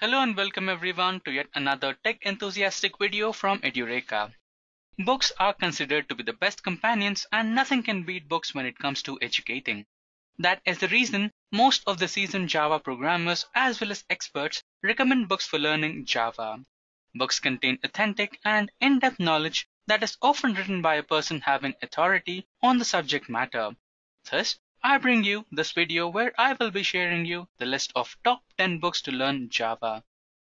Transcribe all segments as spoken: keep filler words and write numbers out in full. Hello and welcome everyone to yet another tech enthusiastic video from Edureka. Books are considered to be the best companions and nothing can beat books when it comes to educating. That is the reason most of the seasoned Java programmers as well as experts recommend books for learning Java. Books contain authentic and in-depth knowledge that is often written by a person having authority on the subject matter. Thus, I bring you this video where I will be sharing you the list of top ten books to learn Java.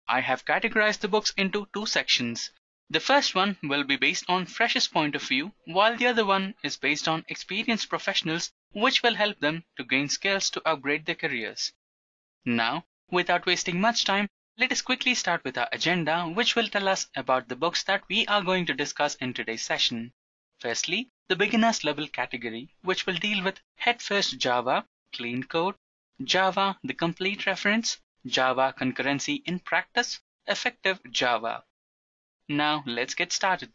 I have categorized the books into two sections. The first one will be based on freshers' point of view, while the other one is based on experienced professionals, which will help them to gain skills to upgrade their careers. Now, without wasting much time, let us quickly start with our agenda, which will tell us about the books that we are going to discuss in today's session. Firstly, the beginners level category, which will deal with Head First Java, Clean Code, Java: The Complete Reference, Java Concurrency in Practice, Effective Java. Now let's get started.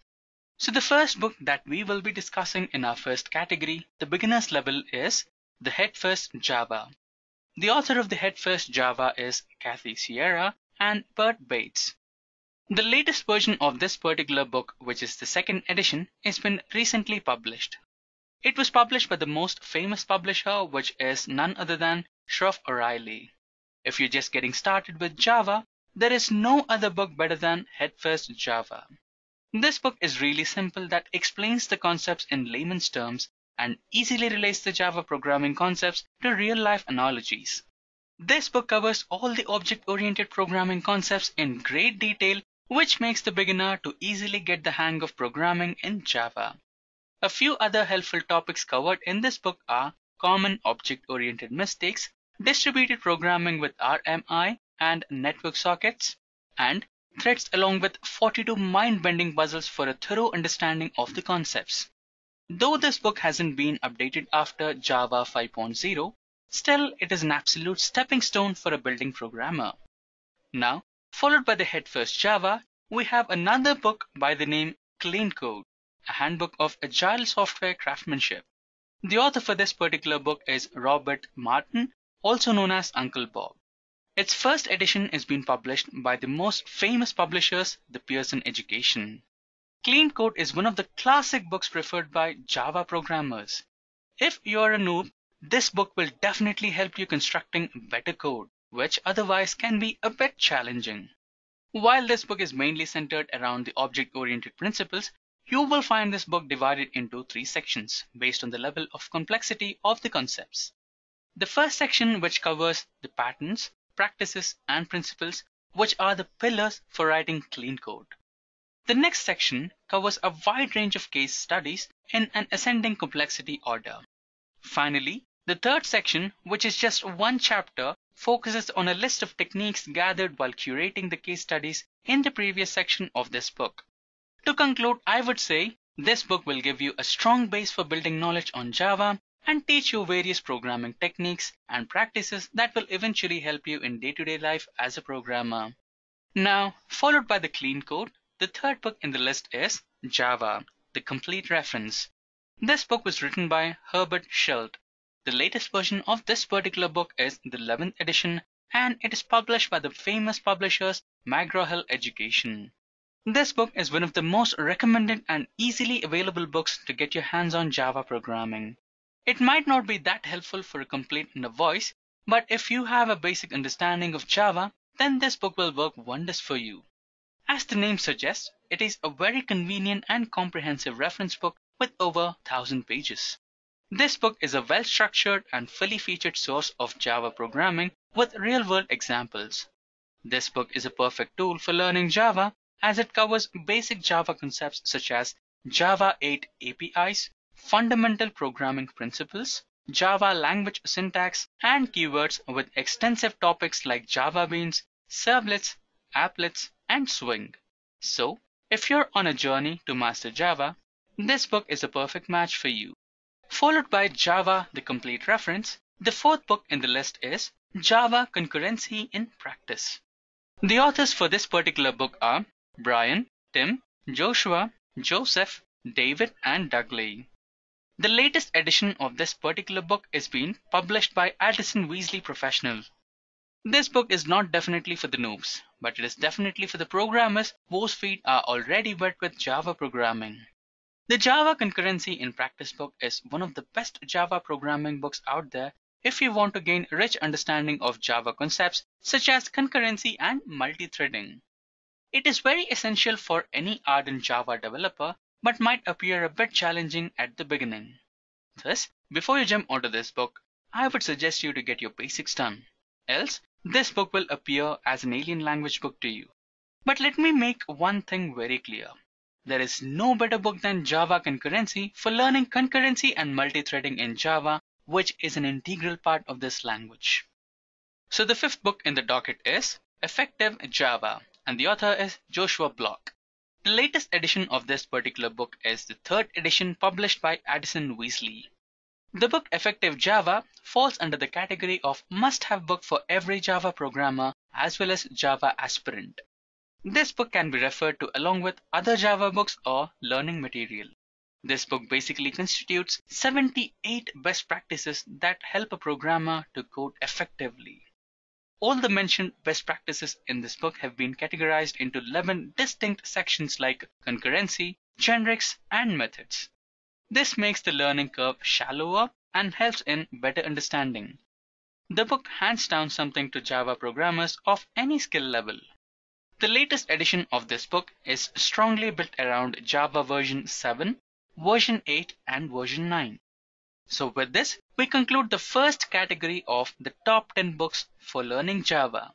So the first book that we will be discussing in our first category, the beginners level, is the Head First Java. The author of the Head First Java is Kathy Sierra and Bert Bates. The latest version of this particular book, which is the second edition, has been recently published. It was published by the most famous publisher, which is none other than Shroff O'Reilly. If you're just getting started with Java, there is no other book better than Head First Java. This book is really simple that explains the concepts in layman's terms and easily relates the Java programming concepts to real-life analogies. This book covers all the object-oriented programming concepts in great detail, which makes the beginner to easily get the hang of programming in Java. A few other helpful topics covered in this book are common object-oriented mistakes, distributed programming with R M I and network sockets, and threads, along with forty-two mind-bending puzzles for a thorough understanding of the concepts. Though this book hasn't been updated after Java five point oh, still it is an absolute stepping stone for a building programmer. Now, followed by the Head First Java, we have another book by the name Clean Code, a handbook of agile software craftsmanship. The author for this particular book is Robert Martin, also known as Uncle Bob. Its first edition has been published by the most famous publishers, the Pearson Education. Clean Code is one of the classic books preferred by Java programmers. If you are a noob, this book will definitely help you constructing better code, which otherwise can be a bit challenging. While this book is mainly centered around the object-oriented principles, you will find this book divided into three sections based on the level of complexity of the concepts. The first section, which covers the patterns, practices, and principles, which are the pillars for writing clean code. The next section covers a wide range of case studies in an ascending complexity order. Finally, the third section, which is just one chapter, focuses on a list of techniques gathered while curating the case studies in the previous section of this book. To conclude, I would say this book will give you a strong base for building knowledge on Java and teach you various programming techniques and practices that will eventually help you in day-to-day life as a programmer. Now, followed by the Clean Code, the third book in the list is Java: The Complete Reference. This book was written by Herbert Schildt. The latest version of this particular book is the eleventh edition, and it is published by the famous publishers McGraw-Hill Education. This book is one of the most recommended and easily available books to get your hands on Java programming. It might not be that helpful for a complete novice, but if you have a basic understanding of Java, then this book will work wonders for you. As the name suggests, it is a very convenient and comprehensive reference book with over one thousand pages. This book is a well-structured and fully featured source of Java programming with real-world examples. This book is a perfect tool for learning Java, as it covers basic Java concepts such as Java eight A P Is, fundamental programming principles, Java language syntax and keywords, with extensive topics like Java beans, servlets, applets, and swing. So, if you're on a journey to master Java, this book is a perfect match for you. Followed by Java: The Complete Reference, the fourth book in the list is Java Concurrency in Practice. The authors for this particular book are Brian, Tim, Joshua, Joseph, David, and Doug Lea. The latest edition of this particular book is being published by Addison-Wesley Professional. This book is not definitely for the noobs, but it is definitely for the programmers whose feet are already wet with Java programming. The Java Concurrency in Practice book is one of the best Java programming books out there if you want to gain a rich understanding of Java concepts such as concurrency and multi-threading. It is very essential for any ardent Java developer, but might appear a bit challenging at the beginning. Thus, before you jump onto this book, I would suggest you to get your basics done. Else, this book will appear as an alien language book to you. But let me make one thing very clear. There is no better book than Java Concurrency for learning concurrency and multi-threading in Java, which is an integral part of this language. So the fifth book in the docket is Effective Java, and the author is Joshua Bloch. The latest edition of this particular book is the third edition published by Addison-Wesley. The book Effective Java falls under the category of must-have book for every Java programmer as well as Java aspirant. This book can be referred to along with other Java books or learning material. This book basically constitutes seventy-eight best practices that help a programmer to code effectively. All the mentioned best practices in this book have been categorized into eleven distinct sections like concurrency, generics, and methods. This makes the learning curve shallower and helps in better understanding. The book hands down something to Java programmers of any skill level. The latest edition of this book is strongly built around Java version seven, version eight, and version nine. So with this, we conclude the first category of the top ten books for learning Java.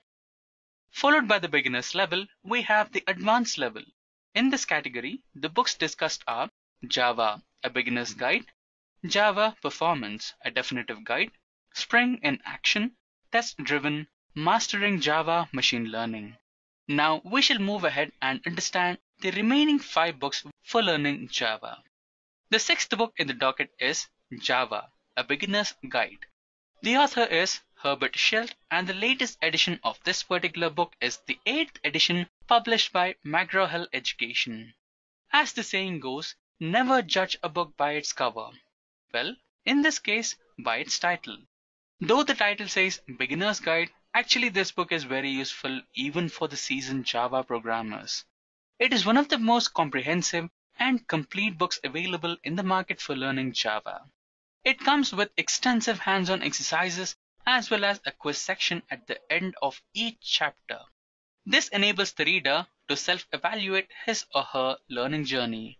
Followed by the beginner's level, we have the advanced level. In this category, the books discussed are Java: A Beginner's Guide, Java Performance, A Definitive Guide, Spring in Action, Test-Driven, Mastering Java Machine Learning. Now we shall move ahead and understand the remaining five books for learning Java. The sixth book in the docket is Java, A Beginner's Guide. The author is Herbert Schildt, and the latest edition of this particular book is the eighth edition published by McGraw-Hill Education. As the saying goes, never judge a book by its cover. Well, in this case, by its title. Though the title says Beginner's Guide, actually this book is very useful even for the seasoned Java programmers. It is one of the most comprehensive and complete books available in the market for learning Java. It comes with extensive hands-on exercises as well as a quiz section at the end of each chapter. This enables the reader to self-evaluate his or her learning journey.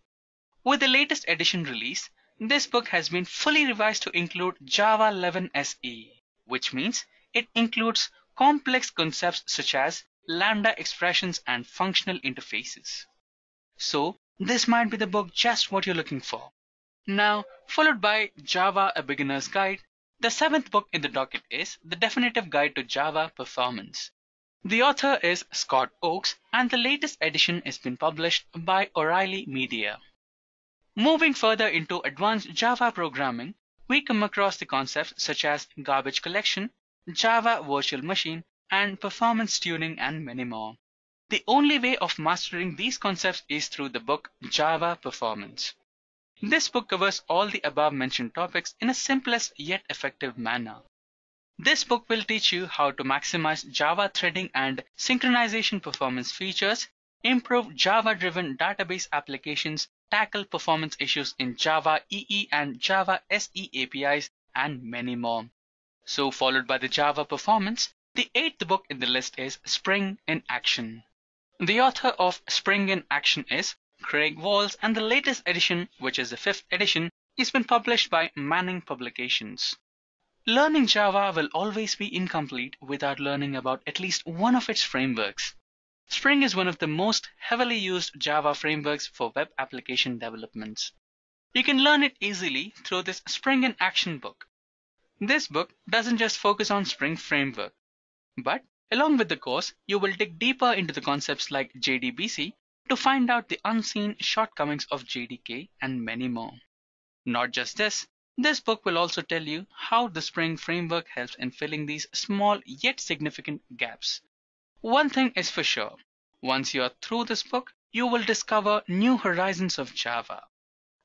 With the latest edition release, this book has been fully revised to include Java eleven S E, which means it includes complex concepts such as lambda expressions and functional interfaces. So, this might be the book just what you're looking for. Now, followed by Java: A Beginner's Guide, the seventh book in the docket is The Definitive Guide to Java Performance. The author is Scott Oakes, and the latest edition has been published by O'Reilly Media. Moving further into advanced Java programming, we come across the concepts such as garbage collection, Java virtual machine, and performance tuning, and many more. The only way of mastering these concepts is through the book Java Performance. This book covers all the above-mentioned topics in a simplest yet effective manner. This book will teach you how to maximize Java threading and synchronization performance features, improve Java-driven database applications, tackle performance issues in Java E E and Java S E A P Is, and many more. So followed by the Java Performance, the eighth book in the list is Spring in Action. The author of Spring in Action is Craig Walls, and the latest edition, which is the fifth edition, has been published by Manning Publications. Learning Java will always be incomplete without learning about at least one of its frameworks. Spring is one of the most heavily used Java frameworks for web application developments. You can learn it easily through this Spring in Action book. This book doesn't just focus on Spring framework, but along with the course, you will dig deeper into the concepts like J D B C to find out the unseen shortcomings of J D K and many more. Not just this, this book will also tell you how the Spring framework helps in filling these small yet significant gaps. One thing is for sure, once you are through this book, you will discover new horizons of Java.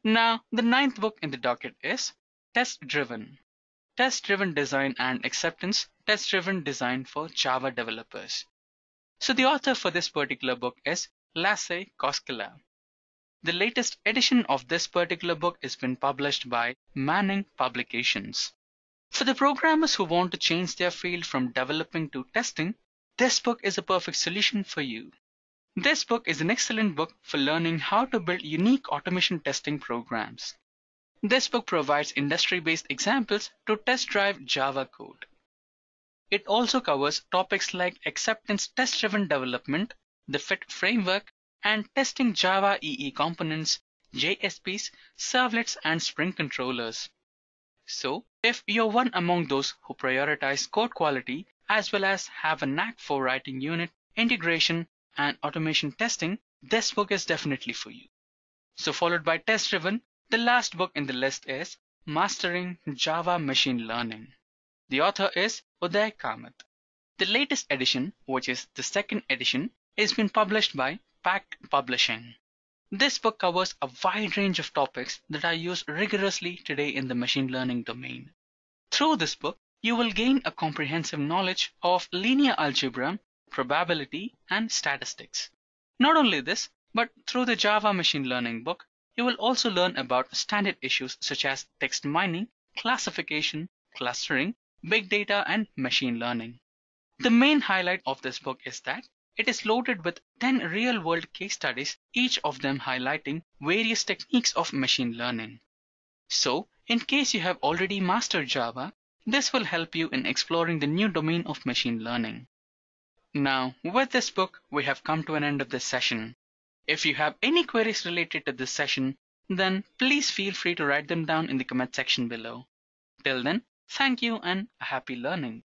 Now, the ninth book in the docket is Test-Driven. Test-Driven Design and Acceptance, Test-Driven Design for Java Developers. So the author for this particular book is Lasse Koskela. The latest edition of this particular book has been published by Manning Publications. For the programmers who want to change their field from developing to testing, this book is a perfect solution for you. This book is an excellent book for learning how to build unique automation testing programs. This book provides industry-based examples to test-drive Java code. It also covers topics like acceptance test-driven development, the F I T framework, and testing Java E E components, J S Ps, servlets, and Spring controllers. So, if you're one among those who prioritize code quality as well as have a knack for writing unit, integration, and automation testing, this book is definitely for you. So, followed by Test-Driven, the last book in the list is Mastering Java Machine Learning. The author is Uday Kamath. The latest edition, which is the second edition, has been published by Packt Publishing. This book covers a wide range of topics that are used rigorously today in the machine learning domain. Through this book, you will gain a comprehensive knowledge of linear algebra, probability, and statistics. Not only this, but through the Java Machine Learning book, you will also learn about standard issues such as text mining, classification, clustering, big data, and machine learning. The main highlight of this book is that it is loaded with ten real-world case studies, each of them highlighting various techniques of machine learning. So, in case you have already mastered Java, this will help you in exploring the new domain of machine learning. Now, with this book, we have come to an end of this session. If you have any queries related to this session, then please feel free to write them down in the comment section below. Till then, thank you and happy learning.